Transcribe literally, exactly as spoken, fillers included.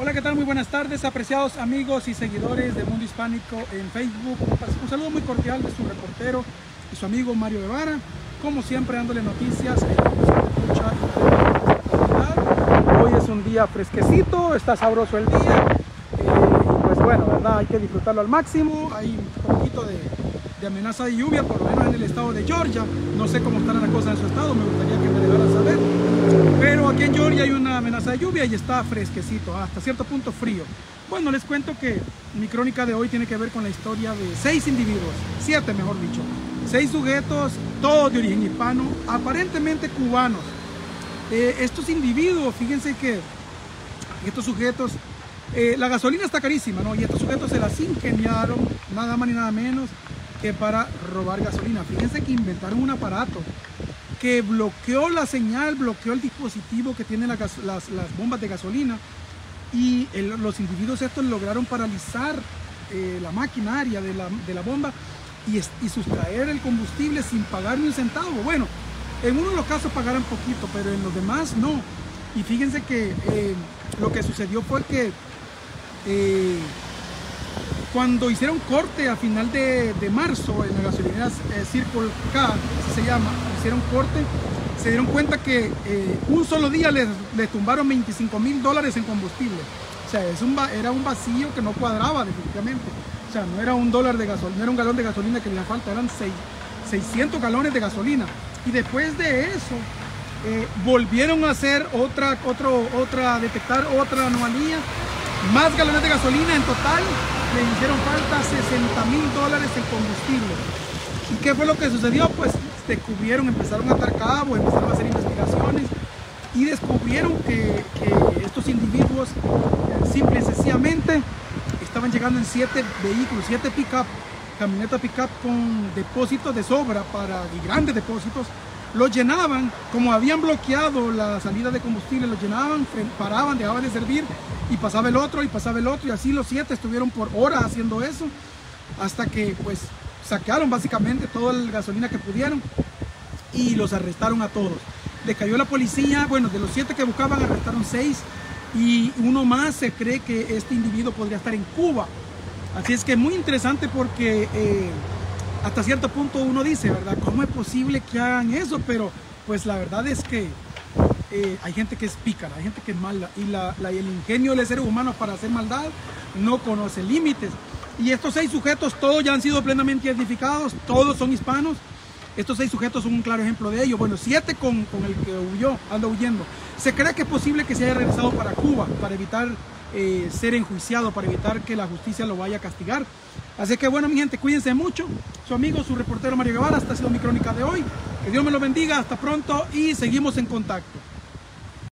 Hola, ¿qué tal? Muy buenas tardes, apreciados amigos y seguidores de Mundo Hispánico en Facebook. Un saludo muy cordial de su reportero y su amigo Mario Guevara. Como siempre, dándole noticias. Hoy es un día fresquecito, está sabroso el día. Eh, pues bueno, ¿verdad? Hay que disfrutarlo al máximo. Hay un poquito de, de amenaza de lluvia, por lo menos en el estado de Georgia. No sé cómo estarán las cosas en su estado, me gustaría que me dejaran saber. Pero aquí en Georgia hay una amenaza de lluvia y está fresquecito, hasta cierto punto frío. Bueno, les cuento que mi crónica de hoy tiene que ver con la historia de seis individuos, siete mejor dicho, seis sujetos, todos de origen hispano, aparentemente cubanos. Eh, estos individuos, fíjense que estos sujetos, eh, la gasolina está carísima, ¿no? Y estos sujetos se las ingeniaron, nada más ni nada menos, que para robar gasolina. Fíjense que inventaron un aparato que bloqueó la señal, bloqueó el dispositivo que tienen las, las, las bombas de gasolina, y el, los individuos estos lograron paralizar eh, la maquinaria de la, de la bomba y, y sustraer el combustible sin pagar ni un centavo. Bueno, en uno de los casos pagaron poquito, pero en los demás no. Y fíjense que eh, lo que sucedió fue que eh, cuando hicieron corte a final de, de marzo en la gasolinera eh, Circle K, así se llama, hicieron corte, se dieron cuenta que eh, un solo día les, les tumbaron veinticinco mil dólares en combustible. O sea, es un, era un vacío que no cuadraba definitivamente. O sea, no era un dólar de gasolina, no era un galón de gasolina que les falta, eran seis, seiscientos galones de gasolina. Y después de eso, eh, volvieron a hacer otra, otro, otra, detectar otra anomalía. Más galones de gasolina en total. Le hicieron falta sesenta mil dólares en combustible. ¿Y qué fue lo que sucedió? Pues descubrieron, empezaron a atar cabos, empezaron a hacer investigaciones y descubrieron que, que estos individuos simple y sencillamente estaban llegando en siete vehículos, siete pick-up, camioneta pick-up con depósitos de sobra para, y grandes depósitos. Los llenaban, como habían bloqueado la salida de combustible, los llenaban, paraban, dejaban de servir y pasaba el otro y pasaba el otro, y así los siete estuvieron por horas haciendo eso hasta que pues saquearon básicamente toda la gasolina que pudieron y los arrestaron a todos. Les cayó la policía. Bueno, de los siete que buscaban arrestaron seis y uno más se cree que este individuo podría estar en Cuba. Así es que muy interesante porque eh, hasta cierto punto uno dice, ¿verdad? ¿Cómo es posible que hagan eso? Pero pues la verdad es que eh, hay gente que es pícara, hay gente que es mala, y la, la, el ingenio de los seres humanos para hacer maldad no conoce límites. Y estos seis sujetos, todos ya han sido plenamente identificados, todos son hispanos. Estos seis sujetos son un claro ejemplo de ello. Bueno, siete con, con el que huyó, anda huyendo. Se cree que es posible que se haya regresado para Cuba para evitar eh, ser enjuiciado, para evitar que la justicia lo vaya a castigar. Así que bueno, mi gente, cuídense mucho. Su amigo, su reportero Mario Guevara, esta ha sido mi crónica de hoy. Que Dios me lo bendiga, hasta pronto y seguimos en contacto.